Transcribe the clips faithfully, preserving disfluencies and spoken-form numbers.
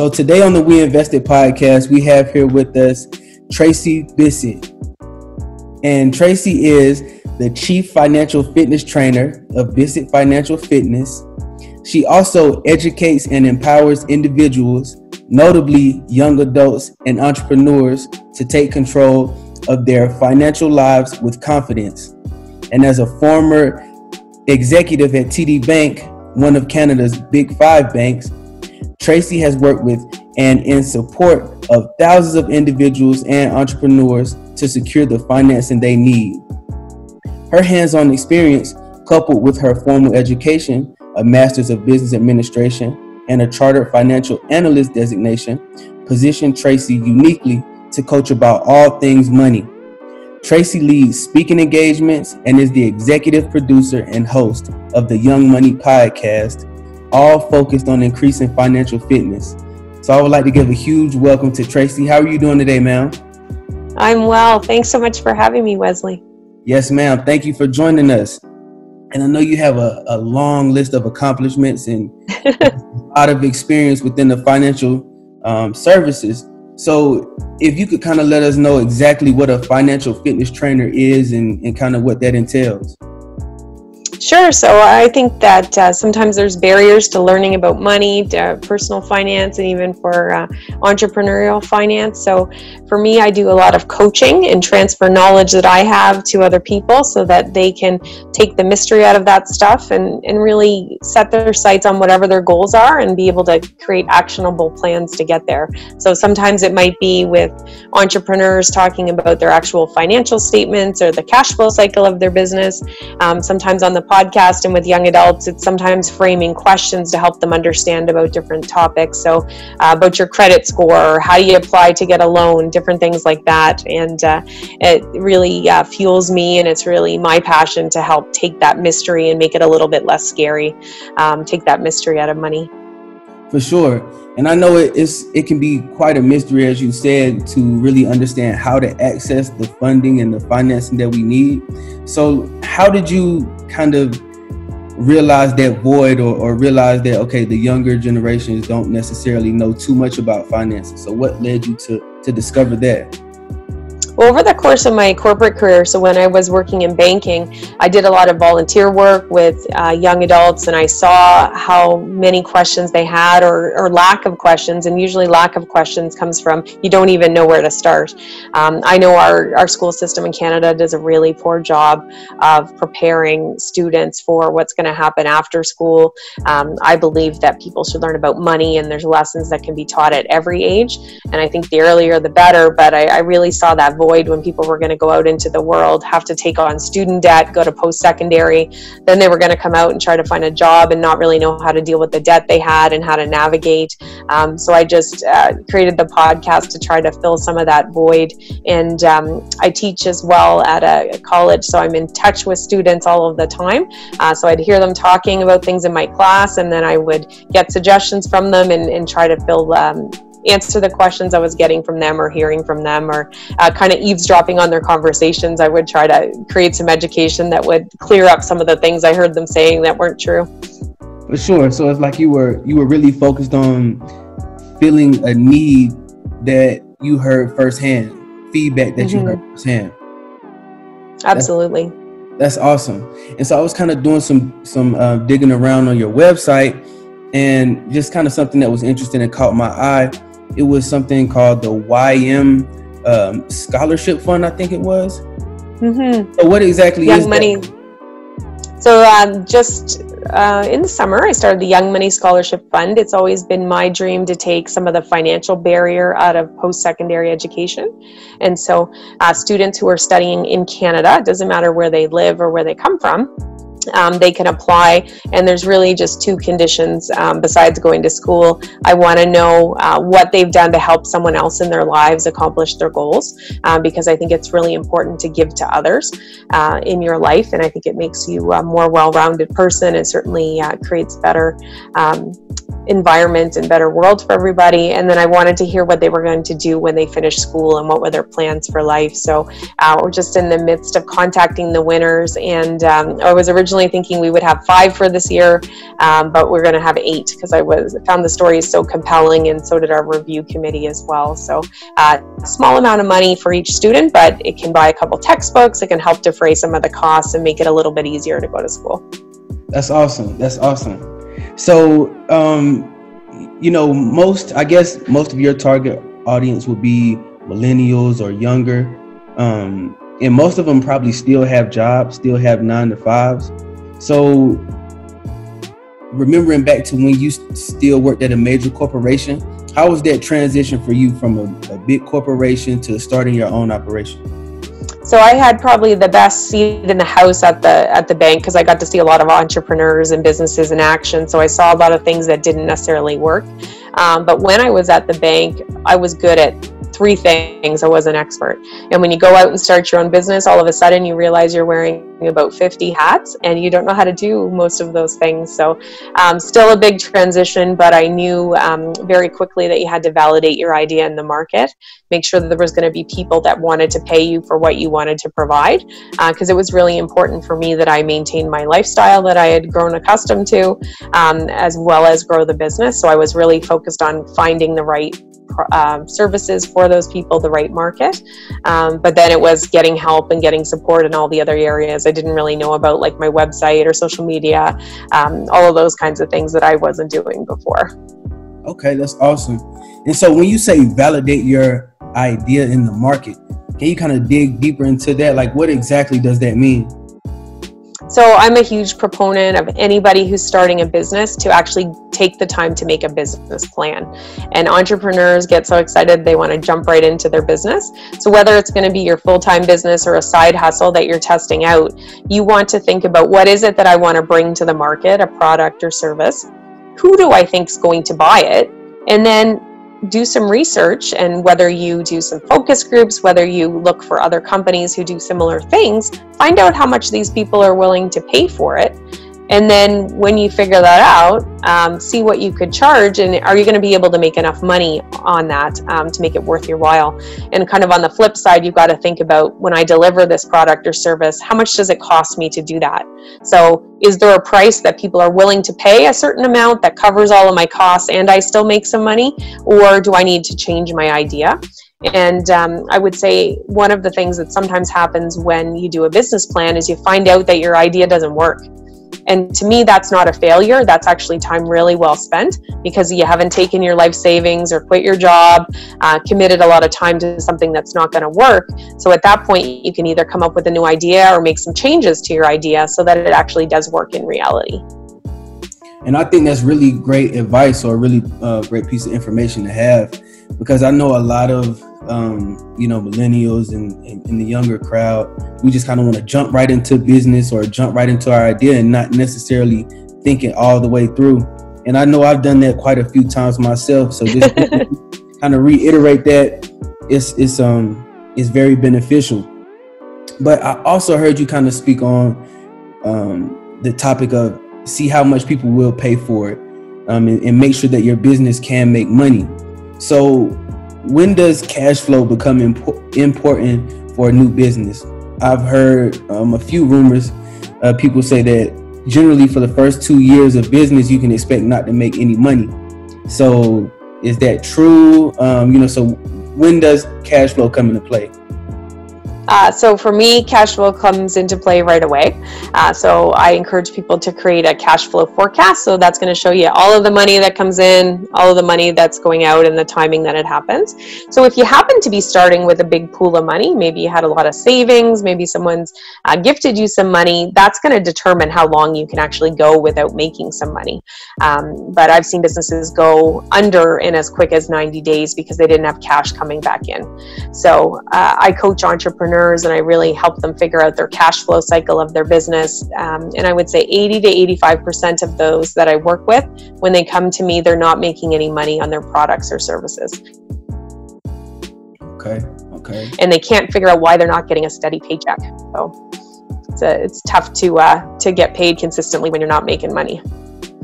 So today on the We Invested podcast, we have here with us Tracey Bissett. And Tracey is the Chief Financial Fitness Trainer of Bissett Financial Fitness. She also educates and empowers individuals, notably young adults and entrepreneurs, to take control of their financial lives with confidence. And as a former executive at T D Bank, one of Canada's big five banks, Tracey has worked with and in support of thousands of individuals and entrepreneurs to secure the financing they need. Her hands-on experience, coupled with her formal education, a Master's of Business Administration, and a Chartered Financial Analyst designation, positioned Tracey uniquely to coach about all things money. Tracey leads speaking engagements and is the executive producer and host of the Young Money podcast, all focused on increasing financial fitness. So I would like to give a huge welcome to Tracey. How are you doing today, ma'am? I'm well. Thanks so much for having me, Wesley. Yes, ma'am. Thank you for joining us. And I know you have a, a long list of accomplishments and a lot of experience within the financial um, services. So if you could kind of let us know exactly what a financial fitness trainer is and, and kind of what that entails. Sure. So I think that uh, sometimes there's barriers to learning about money, to, uh, personal finance, and even for uh, entrepreneurial finance. So for me, I do a lot of coaching and transfer knowledge that I have to other people so that they can take the mystery out of that stuff and, and really set their sights on whatever their goals are and be able to create actionable plans to get there. So sometimes it might be with entrepreneurs talking about their actual financial statements or the cash flow cycle of their business. Um, sometimes on the podcast and with young adults, it's sometimes framing questions to help them understand about different topics. So uh, about your credit score, how do you apply to get a loan, different things like that. And uh, it really uh, fuels me, and it's really my passion to help take that mystery and make it a little bit less scary, um, take that mystery out of money. For sure. And I know it, it's, it can be quite a mystery, as you said, to really understand how to access the funding and the financing that we need. So how did you kind of realize that void or, or realize that, okay, the younger generations don't necessarily know too much about financing? So what led you to, to discover that? Well, over the course of my corporate career, so when I was working in banking, I did a lot of volunteer work with uh, young adults, and I saw how many questions they had, or, or lack of questions. And usually lack of questions comes from you don't even know where to start. Um, I know our, our school system in Canada does a really poor job of preparing students for what's going to happen after school. Um, I believe that people should learn about money, and there's lessons that can be taught at every age. And I think the earlier the better, but I, I really saw that void when people were going to go out into the world, have to take on student debt, go to post-secondary, then they were going to come out and try to find a job and not really know how to deal with the debt they had and how to navigate. Um, so I just uh, created the podcast to try to fill some of that void. And um, I teach as well at a college, so I'm in touch with students all of the time. Uh, so I'd hear them talking about things in my class, and then I would get suggestions from them and, and try to fill um, answer the questions I was getting from them or hearing from them, or uh, kind of eavesdropping on their conversations. I would try to create some education that would clear up some of the things I heard them saying that weren't true. For sure. So it's like you were you were really focused on feeling a need that you heard firsthand, feedback that mm-hmm. you heard firsthand. Absolutely. That's, that's awesome. And so I was kind of doing some some uh, digging around on your website, and just kind of something that was interesting and caught my eye. It was something called the Y M um, Scholarship Fund, I think it was. Mm-hmm. So what exactly Young is Money. That? So um, just uh, in the summer, I started the Young Money Scholarship Fund. It's always been my dream to take some of the financial barrier out of post-secondary education. And so uh, students who are studying in Canada, it doesn't matter where they live or where they come from, Um, they can apply, and there's really just two conditions um, besides going to school. I want to know uh, what they've done to help someone else in their lives accomplish their goals, um, because I think it's really important to give to others uh, in your life, and I think it makes you a more well-rounded person and certainly uh, creates better um, environment and better world for everybody. And then I wanted to hear what they were going to do when they finished school and what were their plans for life. So uh, we're just in the midst of contacting the winners. And um, I was originally thinking we would have five for this year, um, but we're going to have eight because I was found the story so compelling, and so did our review committee as well. So uh, a small amount of money for each student, but it can buy a couple textbooks. It can help defray some of the costs and make it a little bit easier to go to school. That's awesome. That's awesome. So, um, you know, most, I guess most of your target audience would be millennials or younger. Um, and most of them probably still have jobs, still have nine to fives. So remembering back to when you still worked at a major corporation, how was that transition for you from a, a big corporation to starting your own operation? So I had probably the best seat in the house at the at the bank because I got to see a lot of entrepreneurs and businesses in action. So I saw a lot of things that didn't necessarily work. Um, but when I was at the bank, I was good at three things. I was an expert. And when you go out and start your own business, all of a sudden you realize you're wearing about fifty hats and you don't know how to do most of those things. So um, still a big transition, but I knew um, very quickly that you had to validate your idea in the market, make sure that there was going to be people that wanted to pay you for what you wanted to provide, because uh, it was really important for me that I maintain my lifestyle that I had grown accustomed to, um, as well as grow the business. So I was really focused on finding the right Um, services for those people, the right market. Um, but then it was getting help and getting support in all the other areas I didn't really know about, like my website or social media, um, all of those kinds of things that I wasn't doing before. Okay, that's awesome. And so when you say validate your idea in the market, can you kind of dig deeper into that? Like, what exactly does that mean? So I'm a huge proponent of anybody who's starting a business to actually take the time to make a business plan. And entrepreneurs get so excited they want to jump right into their business. So whether it's going to be your full-time business or a side hustle that you're testing out, you want to think about, what is it that I want to bring to the market, a product or service? Who do I think is going to buy it? And then do some research, and whether you do some focus groups, whether you look for other companies who do similar things, find out how much these people are willing to pay for it. And then when you figure that out, um, see what you could charge, and are you going to be able to make enough money on that um, to make it worth your while? And kind of on the flip side, you've got to think about, when I deliver this product or service, how much does it cost me to do that? So is there a price that people are willing to pay a certain amount that covers all of my costs and I still make some money? Or do I need to change my idea? And um, I would say one of the things that sometimes happens when you do a business plan is you find out that your idea doesn't work. And to me, that's not a failure. That's actually time really well spent, because you haven't taken your life savings or quit your job, uh, committed a lot of time to something that's not going to work. So at that point, you can either come up with a new idea or make some changes to your idea so that it actually does work in reality. And I think that's really great advice, or a really uh, great piece of information to have, because I know a lot of, um, you know, millennials and, and, and the younger crowd, we just kind of want to jump right into business or jump right into our idea and not necessarily think it all the way through. And I know I've done that quite a few times myself. So just kind of reiterate that it's, it's, um, it's very beneficial. But I also heard you kind of speak on um, the topic of see how much people will pay for it, um, and, and make sure that your business can make money. So when does cash flow become impo- important for a new business? I've heard um, a few rumors. Uh, people say that generally for the first two years of business, you can expect not to make any money. So is that true? Um, you know, so when does cash flow come into play? Uh, so for me, cash flow comes into play right away. Uh, so I encourage people to create a cash flow forecast. So that's going to show you all of the money that comes in, all of the money that's going out, and the timing that it happens. So if you happen to be starting with a big pool of money, maybe you had a lot of savings, maybe someone's uh, gifted you some money, that's going to determine how long you can actually go without making some money. Um, but I've seen businesses go under in as quick as ninety days because they didn't have cash coming back in. So uh, I coach entrepreneurs, and I really help them figure out their cash flow cycle of their business. Um, and I would say eighty to eighty-five percent of those that I work with, when they come to me, they're not making any money on their products or services. Okay. Okay. And they can't figure out why they're not getting a steady paycheck. So it's, a, it's tough to, uh, to get paid consistently when you're not making money.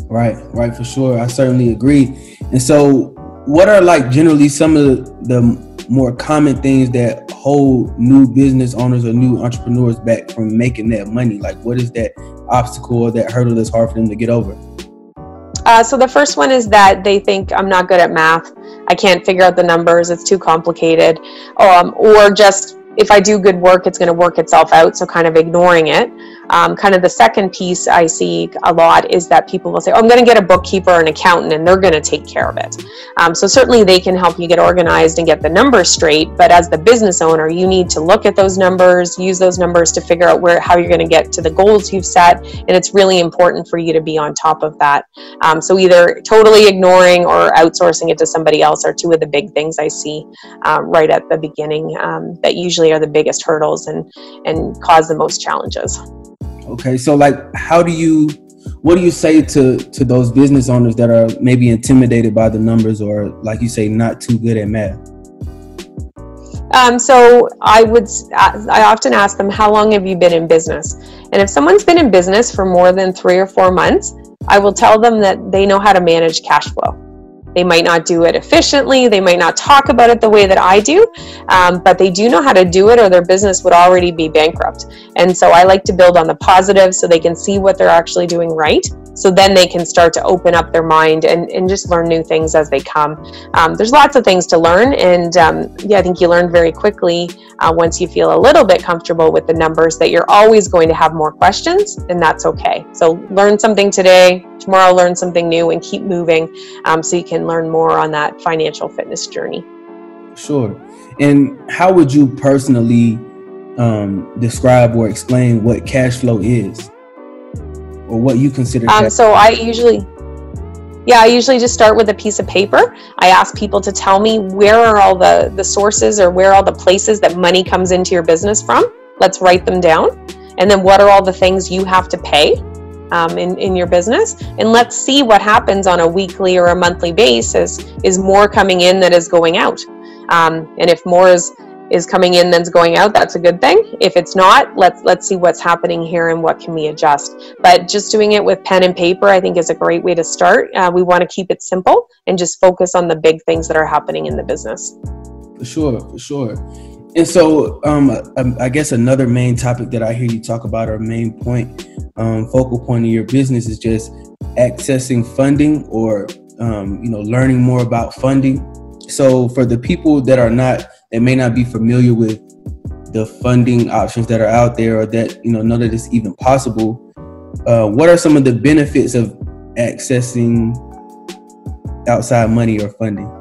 Right, right, for sure. I certainly agree. And so what are like generally some of the more common things that hold new business owners or new entrepreneurs back from making that money? Like what is that obstacle or that hurdle that's hard for them to get over? Uh, so the first one is that they think I'm not good at math. I can't figure out the numbers. It's too complicated. Um, or just if I do good work, it's going to work itself out. So kind of ignoring it. Um, kind of the second piece I see a lot is that people will say, oh, I'm going to get a bookkeeper or an accountant and they're going to take care of it. Um, so certainly they can help you get organized and get the numbers straight. But as the business owner, you need to look at those numbers, use those numbers to figure out where how you're going to get to the goals you've set. And it's really important for you to be on top of that. Um, so either totally ignoring or outsourcing it to somebody else are two of the big things I see uh, right at the beginning um, that usually are the biggest hurdles and, and cause the most challenges. Okay, so like, how do you, what do you say to, to those business owners that are maybe intimidated by the numbers or like you say, not too good at math? Um, so I would, I often ask them, how long have you been in business? And if someone's been in business for more than three or four months, I will tell them that they know how to manage cash flow. They might not do it efficiently. They might not talk about it the way that I do, um, but they do know how to do it or their business would already be bankrupt. And so I like to build on the positive so they can see what they're actually doing right. So then they can start to open up their mind and, and just learn new things as they come. Um, there's lots of things to learn. And um, yeah, I think you learn very quickly uh, once you feel a little bit comfortable with the numbers that you're always going to have more questions, and that's okay. So learn something today, tomorrow learn something new and keep moving um, so you can learn more on that financial fitness journey. Sure. And how would you personally um, describe or explain what cash flow is? Or what you consider? Um, so I usually, yeah, I usually just start with a piece of paper. I ask people to tell me where are all the, the sources or where are all the places that money comes into your business from. Let's write them down. And then what are all the things you have to pay um, in, in your business? And let's see what happens on a weekly or a monthly basis. Is more coming in than is going out? Um, and if more is is coming in then's going out, that's a good thing. If it's not, let's let's see what's happening here and what can we adjust. But just doing it with pen and paper, I think, is a great way to start. Uh, we want to keep it simple and just focus on the big things that are happening in the business. For sure, for sure. And so um, I, I guess another main topic that I hear you talk about, or main point, um, focal point of your business, is just accessing funding or um, you know, learning more about funding. So for the people that are not, that may not be familiar with the funding options that are out there, or that, you know, know that it's even possible, uh, what are some of the benefits of accessing outside money or funding?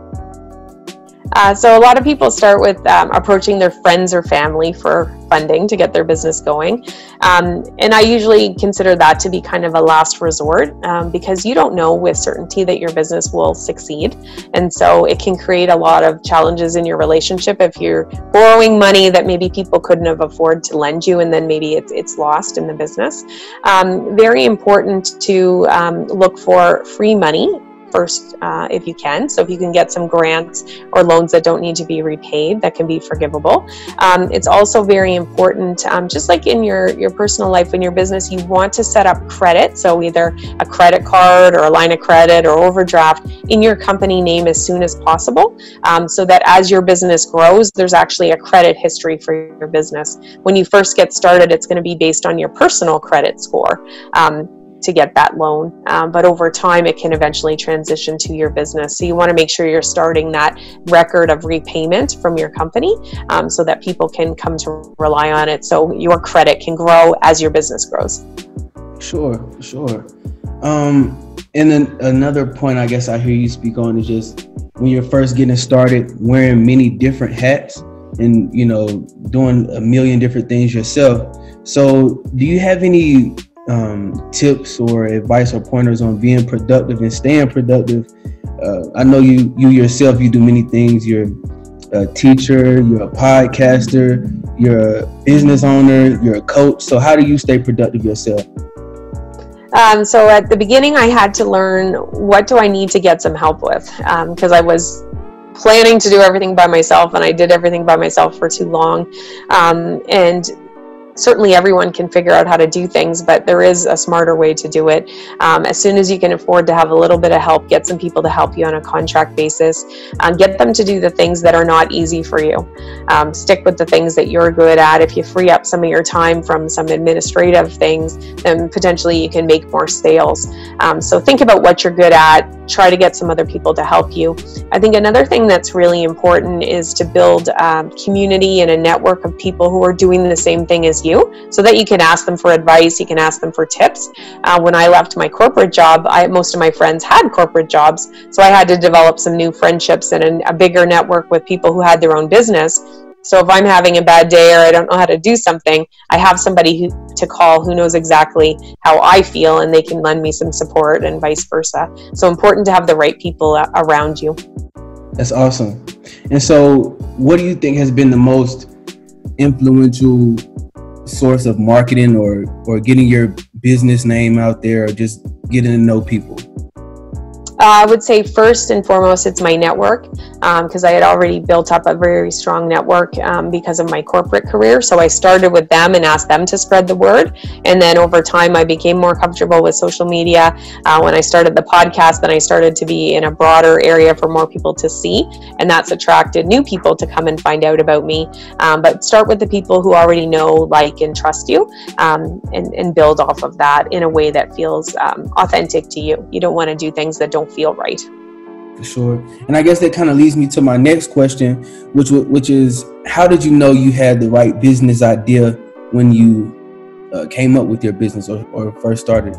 Uh, so a lot of people start with um, approaching their friends or family for funding to get their business going. Um, and I usually consider that to be kind of a last resort um, because you don't know with certainty that your business will succeed. And so it can create a lot of challenges in your relationship if you're borrowing money that maybe people couldn't have afforded to lend you, and then maybe it's, it's lost in the business. Um, very important to um, look for free money first, uh, if you can. So if you can get some grants or loans that don't need to be repaid, that can be forgivable. Um, it's also very important, um, just like in your, your personal life, in your business, you want to set up credit. So either a credit card or a line of credit or overdraft in your company name as soon as possible. Um, so that as your business grows, there's actually a credit history for your business. When you first get started, it's going to be based on your personal credit score. Um, to get that loan. Um, but over time, it can eventually transition to your business. So you want to make sure you're starting that record of repayment from your company um, so that people can come to rely on it. So your credit can grow as your business grows. Sure, sure. Um, and then another point I guess I hear you speak on is just when you're first getting started, wearing many different hats and, you know, doing a million different things yourself. So do you have any Um, tips or advice or pointers on being productive and staying productive? Uh, I know you, you yourself, you do many things. You're a teacher, you're a podcaster, you're a business owner, you're a coach. So how do you stay productive yourself? Um, so at the beginning, I had to learn, what do I need to get some help with? Um, 'cause I was planning to do everything by myself and I did everything by myself for too long. Um, and certainly everyone can figure out how to do things, but there is a smarter way to do it. Um, as soon as you can afford to have a little bit of help, get some people to help you on a contract basis. Um, get them to do the things that are not easy for you. Um, stick with the things that you're good at. If you free up some of your time from some administrative things, then potentially you can make more sales. Um, so think about what you're good at. Try to get some other people to help you. I think another thing that's really important is to build um, community and a network of people who are doing the same thing as you, so that you can ask them for advice, you can ask them for tips. Uh, when I left my corporate job, I, most of my friends had corporate jobs, so I had to develop some new friendships and a, a bigger network with people who had their own business. So if I'm having a bad day or I don't know how to do something, I have somebody who, to call who knows exactly how I feel, and they can lend me some support and vice versa. So important to have the right people around you. That's awesome. And so what do you think has been the most influential source of marketing or, or getting your business name out there, or just getting to know people? Uh, I would say first and foremost, it's my network, because um, I had already built up a very strong network um, because of my corporate career. So I started with them and asked them to spread the word. And then over time, I became more comfortable with social media. Uh, when I started the podcast, then I started to be in a broader area for more people to see. And that's attracted new people to come and find out about me. Um, but start with the people who already know, like, and trust you, um, and, and build off of that in a way that feels um, authentic to you. You don't want to do things that don't feel right. For sure. And I guess that kind of leads me to my next question, which which is, how did you know you had the right business idea when you uh, came up with your business or, or first started?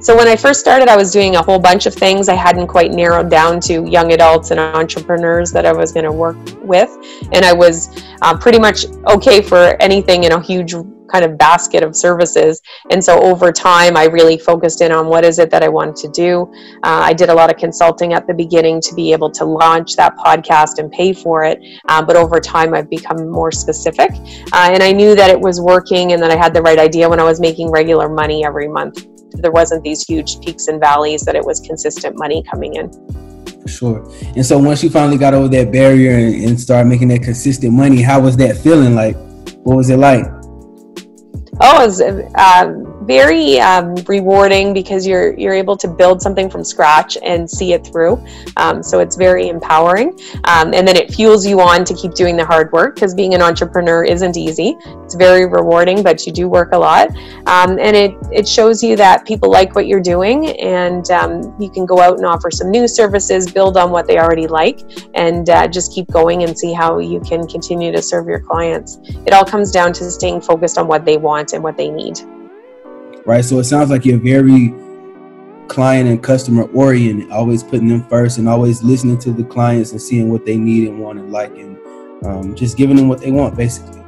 So when I first started, I was doing a whole bunch of things. I hadn't quite narrowed down to young adults and entrepreneurs that I was going to work with. And I was uh, pretty much okay for anything in a huge kind of basket of services. And so over time, I really focused in on what is it that I wanted to do. Uh, I did a lot of consulting at the beginning to be able to launch that podcast and pay for it. Uh, but over time, I've become more specific. Uh, and I knew that it was working and that I had the right idea when I was making regular money every month. There wasn't these huge peaks and valleys, that it was consistent money coming in. For sure. And so once you finally got over that barrier and, and started making that consistent money, how was that feeling like? What was it like? Oh, it was uh, very um, rewarding, because you're you're able to build something from scratch and see it through. Um, so it's very empowering. Um, and then it fuels you on to keep doing the hard work, because being an entrepreneur isn't easy. It's very rewarding, but you do work a lot. Um, and it, it shows you that people like what you're doing, and um, you can go out and offer some new services, build on what they already like, and uh, just keep going and see how you can continue to serve your clients. It all comes down to staying focused on what they want and what they need. Right. So it sounds like you're very client and customer oriented, always putting them first and always listening to the clients and seeing what they need and want and like, and um, just giving them what they want, basically.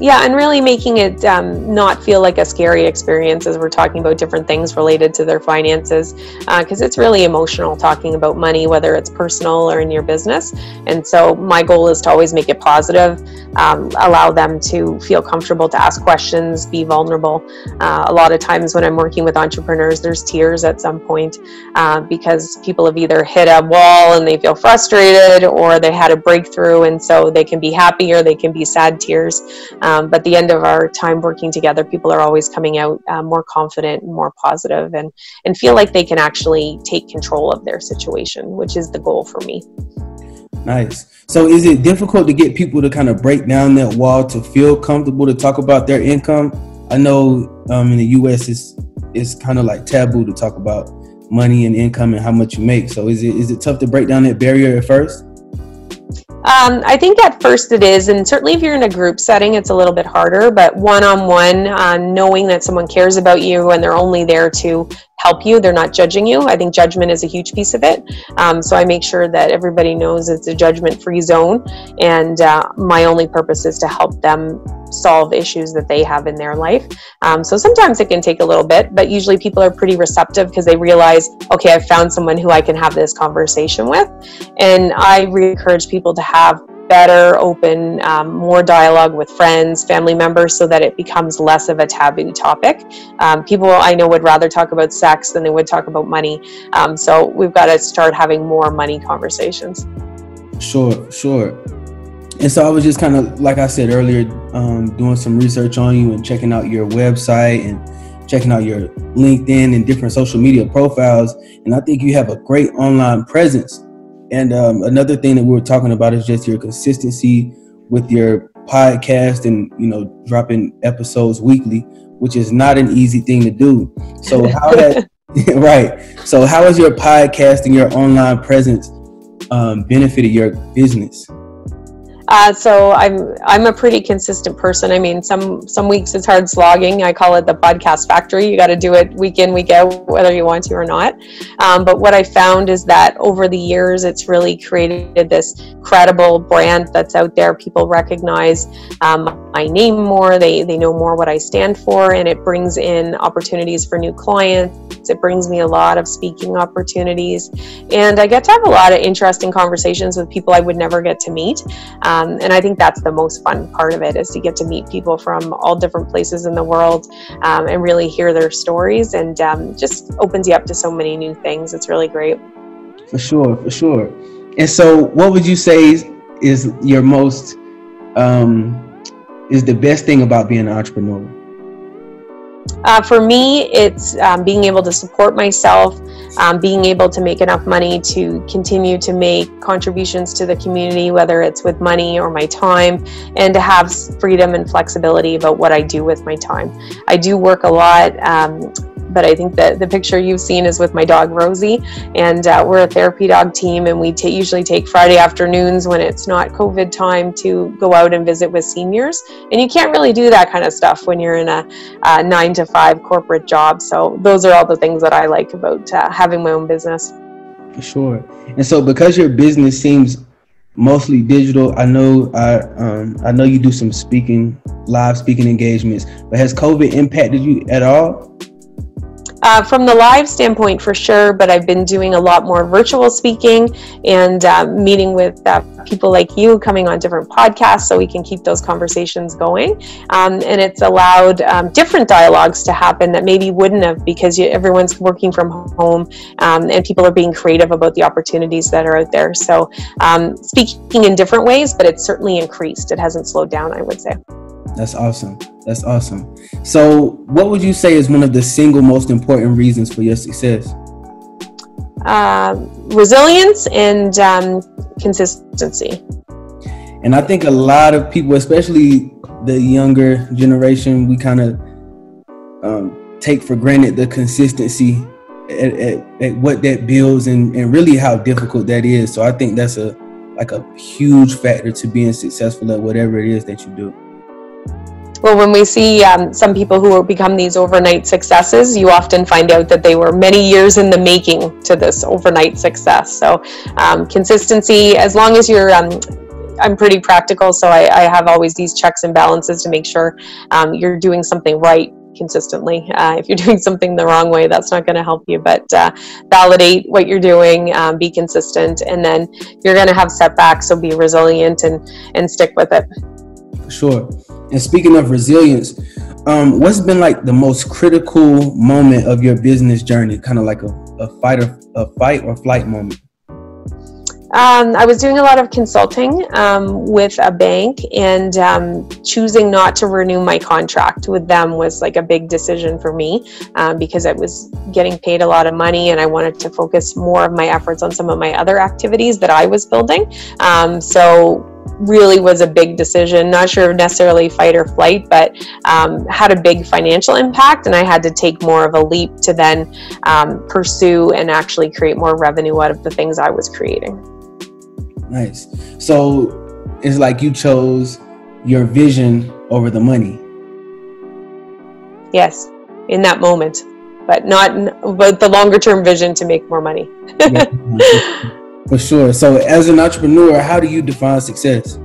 Yeah, and really making it um, not feel like a scary experience as we're talking about different things related to their finances, because uh, it's really emotional talking about money, whether it's personal or in your business. And so my goal is to always make it positive, um, allow them to feel comfortable to ask questions, be vulnerable. Uh, a lot of times when I'm working with entrepreneurs, there's tears at some point uh, because people have either hit a wall and they feel frustrated, or they had a breakthrough, and so they can be happy or they can be sad tears. Um, Um, but at the end of our time working together, people are always coming out uh, more confident and more positive, and, and feel like they can actually take control of their situation, which is the goal for me. Nice. So is it difficult to get people to kind of break down that wall, to feel comfortable to talk about their income? I know um, in the U S it's, it's kind of like taboo to talk about money and income and how much you make. So is it, is it tough to break down that barrier at first? Um, I think at first it is, and certainly if you're in a group setting, it's a little bit harder, but one-on-one, uh, knowing that someone cares about you and they're only there to help you, they're not judging you. I think judgment is a huge piece of it. Um, so I make sure that everybody knows it's a judgment-free zone, and uh, my only purpose is to help them solve issues that they have in their life. Um, so sometimes it can take a little bit, but usually people are pretty receptive, because they realize, okay, I've found someone who I can have this conversation with. And I really encourage people to have better, open, um, more dialogue with friends, family members, so that it becomes less of a taboo topic. Um, people I know would rather talk about sex than they would talk about money. Um, so we've got to start having more money conversations. Sure, sure. And so I was just kind of, like I said earlier, um, doing some research on you and checking out your website and checking out your LinkedIn and different social media profiles. And I think you have a great online presence. And um, another thing that we were talking about is just your consistency with your podcast and, you know, dropping episodes weekly, which is not an easy thing to do. So how that, right. So how has your podcast and your online presence um, benefited your business? Uh, so I'm I'm a pretty consistent person. I mean, some some weeks it's hard slogging. I call it the podcast factory. You got to do it week in, week out, whether you want to or not. Um, but what I found is that over the years, it's really created this credible brand that's out there. People recognize um, my name more. They they know more what I stand for, and it brings in opportunities for new clients. It brings me a lot of speaking opportunities, and I get to have a lot of interesting conversations with people I would never get to meet. Um, Um, and I think that's the most fun part of it, is to get to meet people from all different places in the world um, and really hear their stories, and um, just opens you up to so many new things. It's really great. For sure, for sure. And so what would you say is, is your most, um, is the best thing about being an entrepreneur? Uh, for me, it's um, being able to support myself, um, being able to make enough money to continue to make contributions to the community, whether it's with money or my time, and to have freedom and flexibility about what I do with my time. I do work a lot. Um, But I think that the picture you've seen is with my dog, Rosie, and uh, we're a therapy dog team, and we t- usually take Friday afternoons when it's not COVID time to go out and visit with seniors. And you can't really do that kind of stuff when you're in a uh, nine to five corporate job. So those are all the things that I like about uh, having my own business. For sure. And so because your business seems mostly digital, I know I, um, I know you do some speaking, live speaking engagements, but has COVID impacted you at all? Uh, from the live standpoint, for sure, but I've been doing a lot more virtual speaking and uh, meeting with uh, people like you, coming on different podcasts so we can keep those conversations going. Um, and it's allowed um, different dialogues to happen that maybe wouldn't have, because you, everyone's working from home um, and people are being creative about the opportunities that are out there. So um, speaking in different ways, but it's certainly increased. It hasn't slowed down, I would say. That's awesome. That's awesome. So what would you say is one of the single most important reasons for your success? Uh, resilience and um, consistency. And I think a lot of people, especially the younger generation, we kind of um, take for granted the consistency at, at, at what that builds and, and really how difficult that is. So I think that's a like a huge factor to being successful at whatever it is that you do. Well, when we see um, some people who become these overnight successes, you often find out that they were many years in the making to this overnight success. So um, consistency, as long as you're, um, I'm pretty practical, so I, I have always these checks and balances to make sure um, you're doing something right consistently. Uh, if you're doing something the wrong way, that's not going to help you, but uh, validate what you're doing, um, be consistent, and then you're going to have setbacks, so be resilient and, and stick with it. Sure. And speaking of resilience, um, what's been like the most critical moment of your business journey? Kind of like a, a fight or a fight or flight moment. Um, I was doing a lot of consulting um, with a bank, and um, choosing not to renew my contract with them was like a big decision for me um, because I was getting paid a lot of money, and I wanted to focus more of my efforts on some of my other activities that I was building. Um, so. Really was a big decision. Not sure necessarily fight or flight, but um, had a big financial impact, and I had to take more of a leap to then um, pursue and actually create more revenue out of the things I was creating. Nice. So it's like you chose your vision over the money. Yes, in that moment, but not but the longer term vision to make more money. For sure. So as an entrepreneur, how do you define success?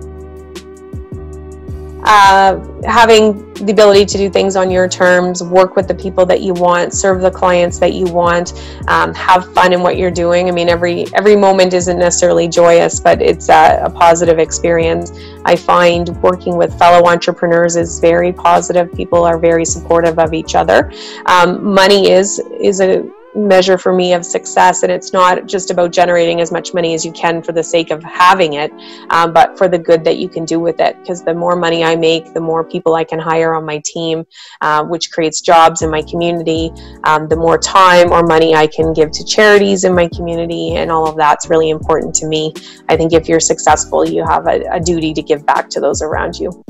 Uh, having the ability to do things on your terms, work with the people that you want, serve the clients that you want, um, have fun in what you're doing. I mean, every every moment isn't necessarily joyous, but it's a, a positive experience. I find working with fellow entrepreneurs is very positive. People are very supportive of each other. Um, money is is a measure for me of success, and it's not just about generating as much money as you can for the sake of having it, um, but for the good that you can do with it, because the more money I make, the more people I can hire on my team, uh, which creates jobs in my community, um, the more time or money I can give to charities in my community, and all of that's really important to me. I think if you're successful, you have a, a duty to give back to those around you.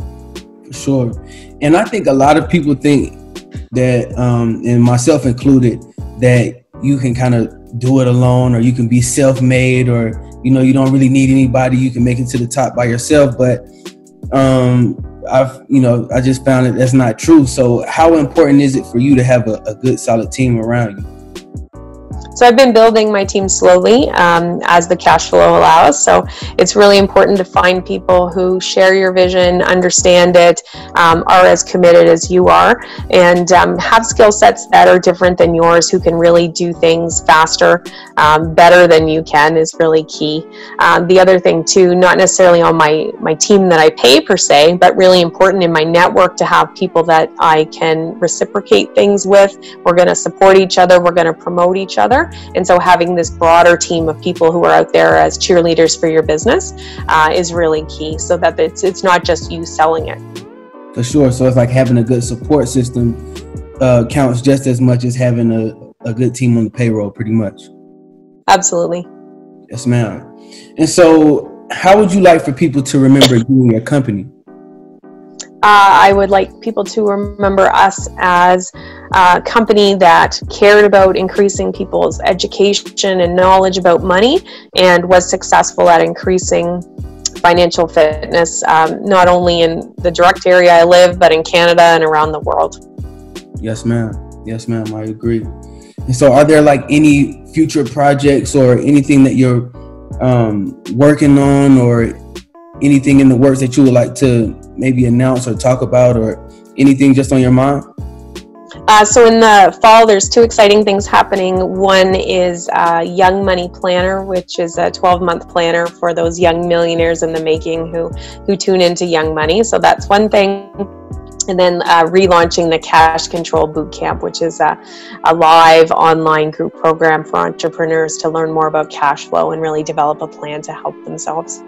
For sure. And I think a lot of people think that, um, and myself included, that you can kind of do it alone, or you can be self-made, or, you know, you don't really need anybody. You can make it to the top by yourself. But um, I've, you know, I just found that that's not true. So how important is it for you to have a, a good, solid team around you? So I've been building my team slowly um, as the cash flow allows. So it's really important to find people who share your vision, understand it, um, are as committed as you are, and um, have skill sets that are different than yours, who can really do things faster, um, better than you can, is really key. Um, the other thing too, not necessarily on my, my team that I pay per se, but really important in my network to have people that I can reciprocate things with. We're going to support each other. We're going to promote each other. And so having this broader team of people who are out there as cheerleaders for your business uh, is really key, so that it's, it's not just you selling it. For sure. So it's like having a good support system uh, counts just as much as having a, a good team on the payroll, pretty much. Absolutely. Yes, ma'am. And so how would you like for people to remember you and your company? Uh, I would like people to remember us as a company that cared about increasing people's education and knowledge about money, and was successful at increasing financial fitness, um, not only in the direct area I live, but in Canada and around the world. Yes, ma'am. Yes, ma'am. I agree. And so are there like any future projects or anything that you're um, working on, or anything in the works that you would like to maybe announce or talk about, or anything just on your mind? Uh, so in the fall, there's two exciting things happening. One is uh, Young Money Planner, which is a twelve-month planner for those young millionaires in the making who, who tune into Young Money. So that's one thing. And then uh, relaunching the Cash Control Bootcamp, which is a, a live online group program for entrepreneurs to learn more about cash flow and really develop a plan to help themselves.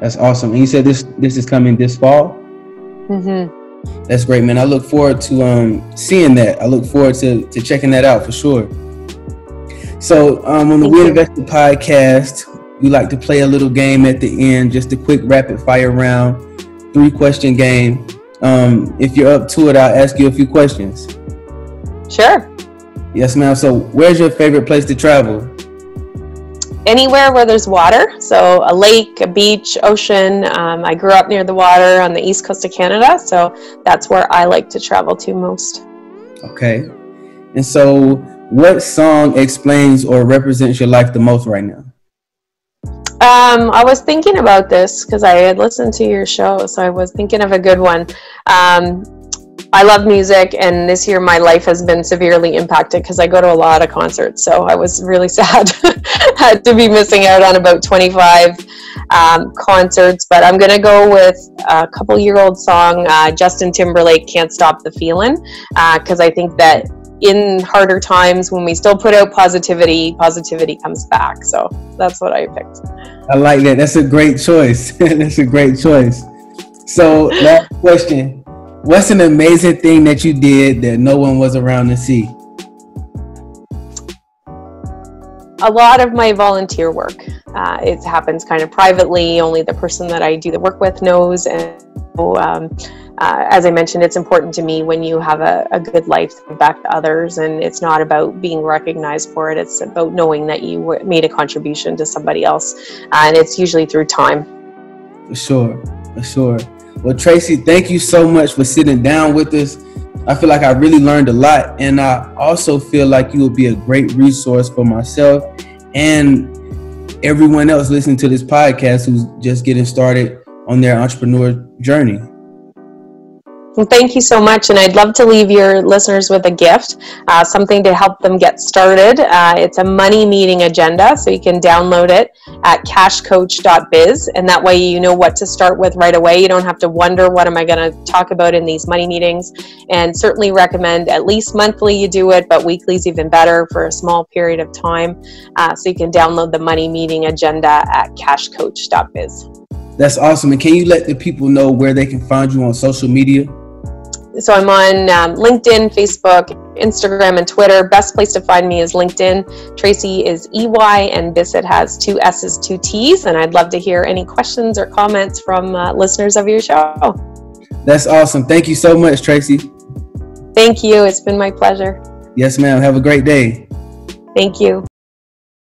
That's awesome. And you said this this is coming this fall? Mm-hmm. That's great, man. I look forward to um, seeing that. I look forward to, to checking that out for sure. So um, on the We Invested podcast, we like to play a little game at the end, just a quick rapid fire round, three question game. Um, if you're up to it, I'll ask you a few questions. Sure. Yes, ma'am. So where's your favorite place to travel? Anywhere where there's water, so a lake, a beach, ocean. Um, I grew up near the water on the east coast of Canada, so that's where I like to travel to most. Okay. And so what song explains or represents your life the most right now? Um, I was thinking about this because I had listened to your show, so I was thinking of a good one. Um, I love music, and this year my life has been severely impacted because I go to a lot of concerts. So I was really sad to be missing out on about twenty-five um, concerts, but I'm going to go with a couple year old song, uh, Justin Timberlake, Can't Stop the Feeling, because uh, I think that in harder times, when we still put out positivity, positivity comes back. So that's what I picked. I like that. That's a great choice. That's a great choice. So last question. What's an amazing thing that you did that no one was around to see? A lot of my volunteer work. Uh, it happens kind of privately. Only the person that I do the work with knows. And um, uh, as I mentioned, it's important to me when you have a, a good life to give back to others. And it's not about being recognized for it. It's about knowing that you w- made a contribution to somebody else. Uh, and it's usually through time. For sure. For sure. Well, Tracey, thank you so much for sitting down with us. I feel like I really learned a lot, and I also feel like you will be a great resource for myself and everyone else listening to this podcast who's just getting started on their entrepreneur journey. Well, thank you so much, and I'd love to leave your listeners with a gift, uh, something to help them get started. Uh, it's a money meeting agenda, so you can download it at cash coach dot biz, and that way you know what to start with right away. You don't have to wonder, what am I going to talk about in these money meetings? And certainly recommend at least monthly you do it, but weekly is even better for a small period of time. Uh, so you can download the money meeting agenda at cash coach dot biz. That's awesome. And can you let the people know where they can find you on social media? So I'm on um, LinkedIn, Facebook, Instagram, and Twitter. Best place to find me is LinkedIn. Tracey is E Y and Bissett has two S's, two T's. And I'd love to hear any questions or comments from uh, listeners of your show. That's awesome. Thank you so much, Tracey. Thank you. It's been my pleasure. Yes, ma'am. Have a great day. Thank you.